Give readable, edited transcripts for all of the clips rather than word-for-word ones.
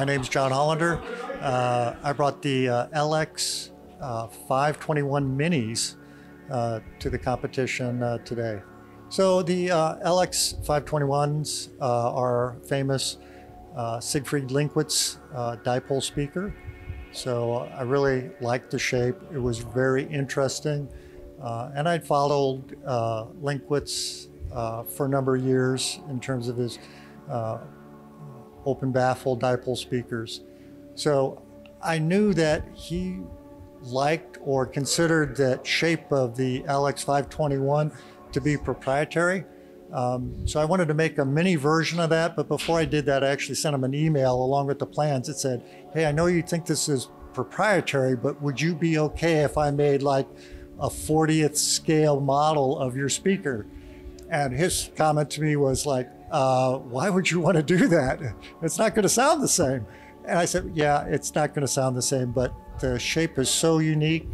My name's John Hollander. I brought the LX521 minis to the competition today. So the LX521s are famous Siegfried Linkwitz dipole speaker. So I really liked the shape. It was very interesting. And I'd followed Linkwitz for a number of years in terms of his open baffle dipole speakers. So I knew that he liked or considered that shape of the LX521 to be proprietary. So I wanted to make a mini version of that, but before I did that, I actually sent him an email along with the plans that said, hey, I know you think this is proprietary, but would you be okay if I made like a 40th scale model of your speaker? And his comment to me was like, why would you want to do that? It's not going to sound the same. And I said, yeah, it's not going to sound the same, but the shape is so unique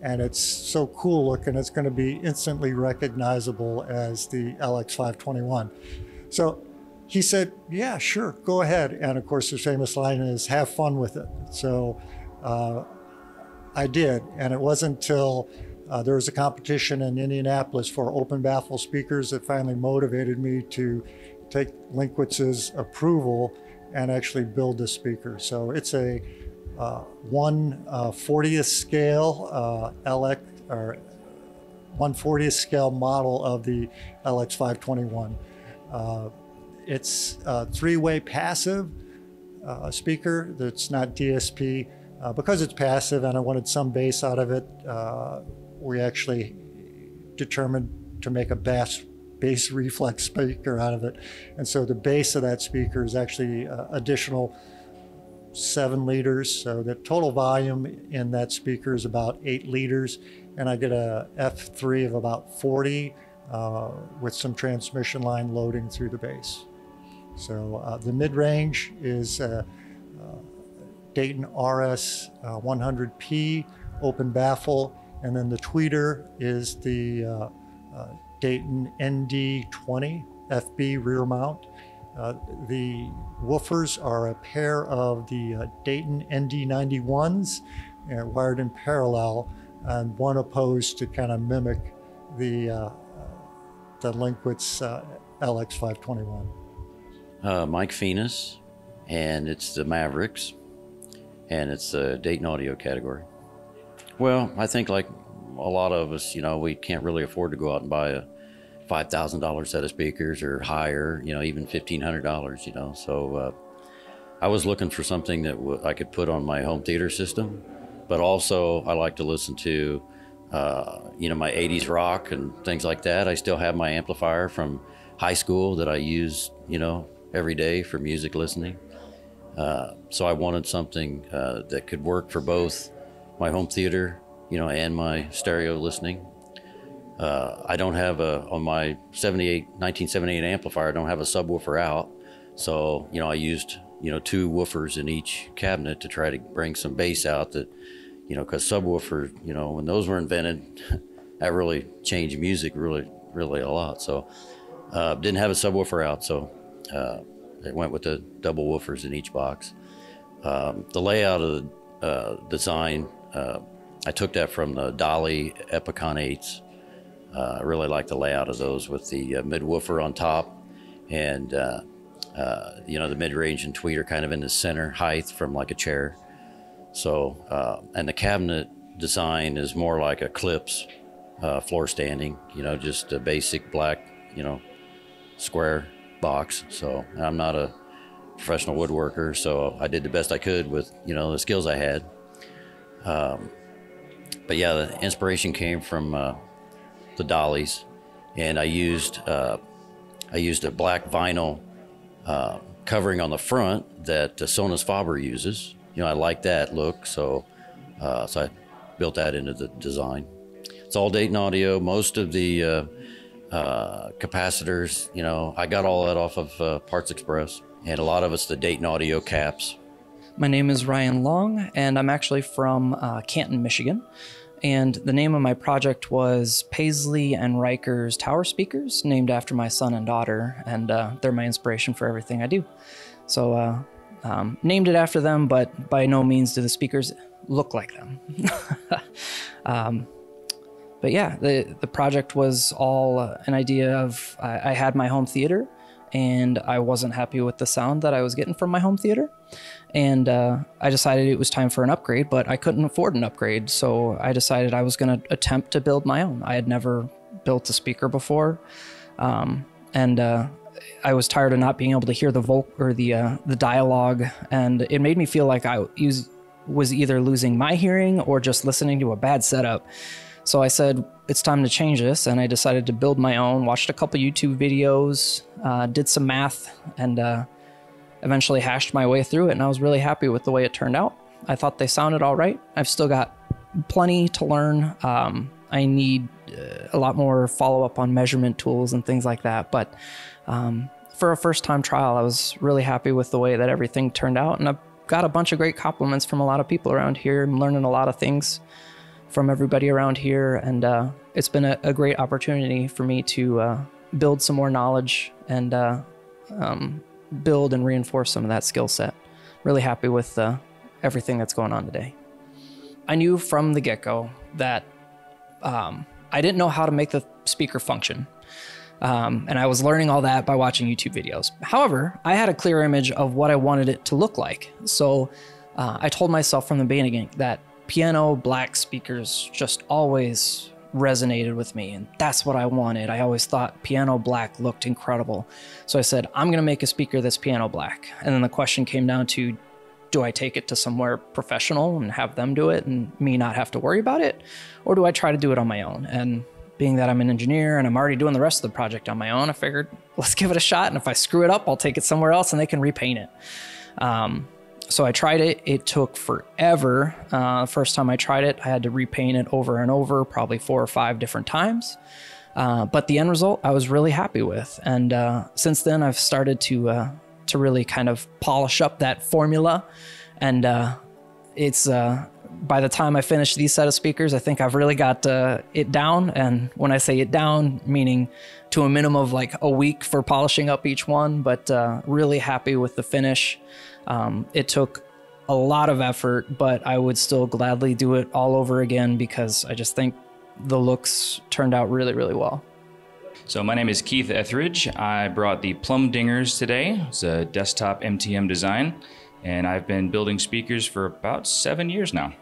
and it's so cool looking, it's going to be instantly recognizable as the LX521. So he said, yeah, sure, go ahead. And of course, his famous line is, have fun with it. So I did, and it wasn't until there was a competition in Indianapolis for open baffle speakers that finally motivated me to take Linkwitz's approval and actually build this speaker. So it's a 1/40th scale LX, or 1/40th scale model of the LX521. It's a three-way passive speaker that's not DSP. Because it's passive and I wanted some bass out of it, we actually determined to make a bass reflex speaker out of it. And so the bass of that speaker is actually additional 7 liters. So the total volume in that speaker is about 8 liters. And I get a F3 of about 40 with some transmission line loading through the bass. So the mid-range is Dayton RS 100p open baffle. And then the tweeter is the Dayton ND20 FB rear mount. The woofers are a pair of the Dayton ND91s wired in parallel, and one opposed to kind of mimic the Linkwitz LX521. Mike Fiennes, and it's the Mavericks, and it's the Dayton Audio category. Well, I think like a lot of us, you know, we can't really afford to go out and buy a $5,000 set of speakers or higher, you know, even $1,500, you know. So I was looking for something that I could put on my home theater system, but also I like to listen to, you know, my 80s rock and things like that. I still have my amplifier from high school that I use, you know, every day for music listening. So I wanted something that could work for both my home theater, you know, and my stereo listening. I don't have on my 1978 amplifier, I don't have a subwoofer out. So, you know, I used, you know, 2 woofers in each cabinet to try to bring some bass out that, you know, cause subwoofers, you know, when those were invented, that really changed music really a lot. So, didn't have a subwoofer out. So, it went with the double woofers in each box. The layout of the design, I took that from the Dolly Epicon 8s. I really like the layout of those with the mid-woofer on top and, you know, the mid-range and tweeter kind of in the center height from like a chair. So, and the cabinet design is more like a Clips floor standing, you know, just a basic black, you know, square box. So I'm not a professional woodworker, so I did the best I could with, you know, the skills I had. But yeah, the inspiration came from the Dollies, and I used a black vinyl covering on the front that Sonus Faber uses. You know, I like that look, so so I built that into the design. It's all Dayton Audio. Most of the capacitors, you know, I got all that off of Parts Express, and a lot of it's the Dayton Audio caps. My name is Ryan Long, and I'm actually from Canton, Michigan. And the name of my project was Paisley and Riker's Tower Speakers, named after my son and daughter, and they're my inspiration for everything I do. So named it after them, but by no means do the speakers look like them. But yeah, the project was all an idea of, I had my home theater and I wasn't happy with the sound that I was getting from my home theater. And I decided it was time for an upgrade, but I couldn't afford an upgrade. So I decided I was going to attempt to build my own. I had never built a speaker before. I was tired of not being able to hear the the dialogue, and it made me feel like I was either losing my hearing or just listening to a bad setup. So I said, it's time to change this, and I decided to build my own, watched a couple YouTube videos, did some math, and eventually hashed my way through it, and I was really happy with the way it turned out. I thought they sounded all right. I've still got plenty to learn. I need a lot more follow-up on measurement tools and things like that, but for a first-time trial, I was really happy with the way that everything turned out, and I've got a bunch of great compliments from a lot of people around here. I'm learning a lot of things from everybody around here, and it's been a great opportunity for me to build some more knowledge and build and reinforce some of that skill set. Really happy with everything that's going on today. I knew from the get-go that I didn't know how to make the speaker function. And I was learning all that by watching YouTube videos. However, I had a clear image of what I wanted it to look like. So I told myself from the beginning that piano black speakers just always resonated with me, and that's what I wanted. I always thought piano black looked incredible. So I said, I'm going to make a speaker that's piano black. And then the question came down to, do I take it to somewhere professional and have them do it and me not have to worry about it? Or do I try to do it on my own? And being that I'm an engineer and I'm already doing the rest of the project on my own, I figured, let's give it a shot. And if I screw it up, I'll take it somewhere else and they can repaint it. So I tried it. It took forever. First time I tried it, I had to repaint it over and over, probably 4 or 5 different times. But the end result I was really happy with. And since then, I've started to really kind of polish up that formula. And it's by the time I finish these set of speakers, I think I've really got it down. And when I say it down, meaning to a minimum of like a week for polishing up each one, but really happy with the finish. It took a lot of effort, but I would still gladly do it all over again because I just think the looks turned out really, really well. So my name is Keith Etheridge. I brought the Plumdingers today. It's a desktop MTM design, and I've been building speakers for about 7 years now.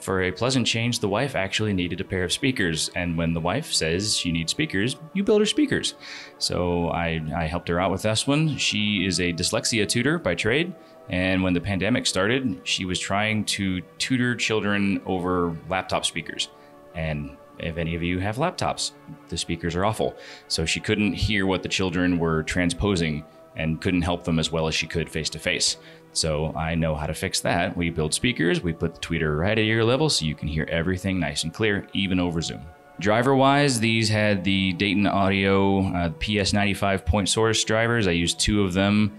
For a pleasant change, the wife actually needed a pair of speakers, and when the wife says you need speakers, you build her speakers. So I helped her out with this one. She is a dyslexia tutor by trade, and when the pandemic started, she was trying to tutor children over laptop speakers. And if any of you have laptops, the speakers are awful. So she couldn't hear what the children were transposing and couldn't help them as well as she could face to face. So I know how to fix that. We build speakers, we put the tweeter right at your level so you can hear everything nice and clear, even over Zoom. Driver-wise, these had the Dayton Audio PS95 point source drivers. I used 2 of them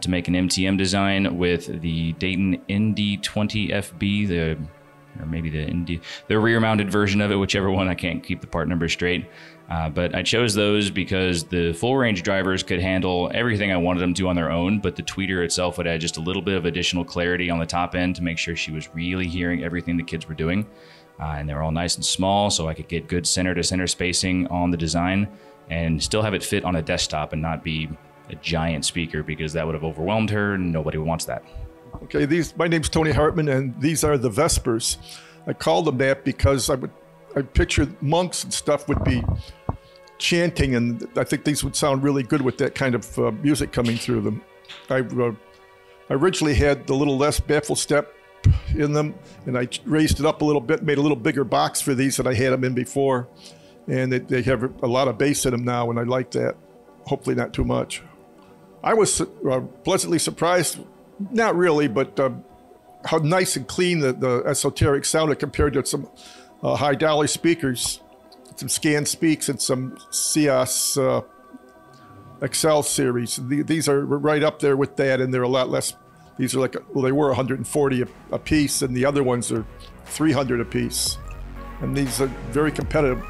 to make an MTM design with the Dayton ND20 FB, the rear-mounted version of it, whichever one. I can't keep the part number straight. But I chose those because the full-range drivers could handle everything I wanted them to on their own, but the tweeter itself would add just a little bit of additional clarity on the top end to make sure she was really hearing everything the kids were doing. And they were all nice and small, so I could get good center-to-center spacing on the design and still have it fit on a desktop and not be a giant speaker, because that would have overwhelmed her, and nobody wants that. Okay, my name's Tony Hartman, and these are the Vespers. I called them that because I pictured monks and stuff would be chanting, and I think these would sound really good with that kind of music coming through them. I originally had the little less baffle step in them, and I raised it up a little bit, made a little bigger box for these than I had them in before, and they have a lot of bass in them now, and I like that. Hopefully not too much. I was pleasantly surprised. Not really, but how nice and clean the esoteric sounded compared to some high dolly speakers, some ScanSpeaks and some CS Excel series. These are right up there with that, and they're a lot less. These are like, well, they were 140 a piece, and the other ones are 300 a piece. And these are very competitive.